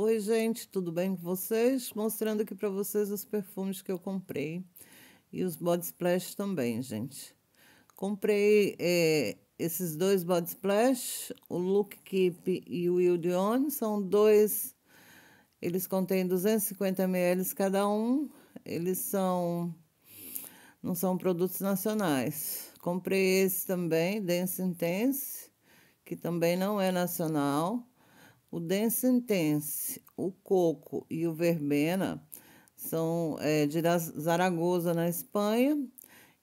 Oi gente, tudo bem com vocês? Mostrando aqui para vocês os perfumes que eu comprei e os body splash também, gente. Comprei esses dois body splash, o Look Keep e o Yudion, são dois, eles contêm 250 ml cada um, eles são, não são produtos nacionais. Comprei esse também, Dense Intense, que também não é nacional. O Dense Intense, o Coco e o Verbena são de Zaragoza, na Espanha,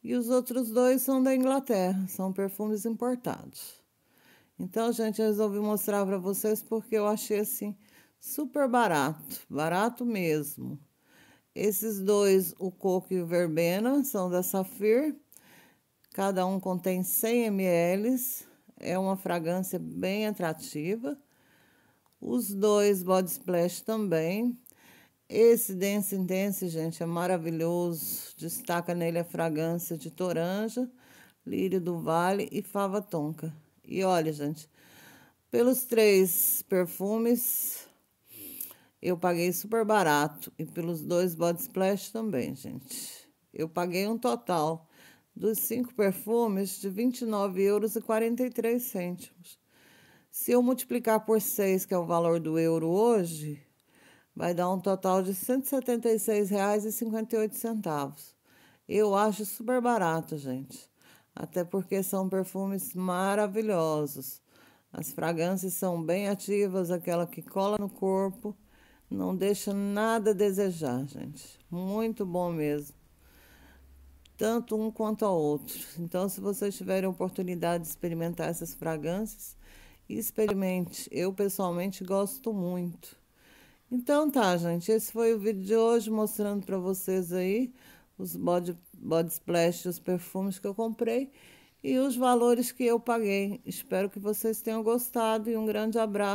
e os outros dois são da Inglaterra, são perfumes importados. Então, gente, eu resolvi mostrar para vocês porque eu achei assim super barato, barato mesmo. Esses dois, o Coco e o Verbena, são da Safir, cada um contém 100 ml, é uma fragrância bem atrativa. Os dois body splash também. Esse Dense Intense, gente, é maravilhoso. Destaca nele a fragrância de Toranja, Lírio do Vale e Fava Tonka. E olha, gente, pelos três perfumes eu paguei super barato. E pelos dois body splash também, gente. Eu paguei um total dos 5 perfumes de €29,43. Se eu multiplicar por 6, que é o valor do euro hoje, vai dar um total de R$176,58. Eu acho super barato, gente. Até porque são perfumes maravilhosos. As fragrâncias são bem ativas, aquela que cola no corpo, não deixa nada a desejar, gente. Muito bom mesmo. Tanto um quanto ao outro. Então, se vocês tiverem a oportunidade de experimentar essas fragrâncias, experimente, eu pessoalmente gosto muito. Então tá, gente, esse foi o vídeo de hoje mostrando para vocês aí os body splash, os perfumes que eu comprei e os valores que eu paguei. Espero que vocês tenham gostado e um grande abraço.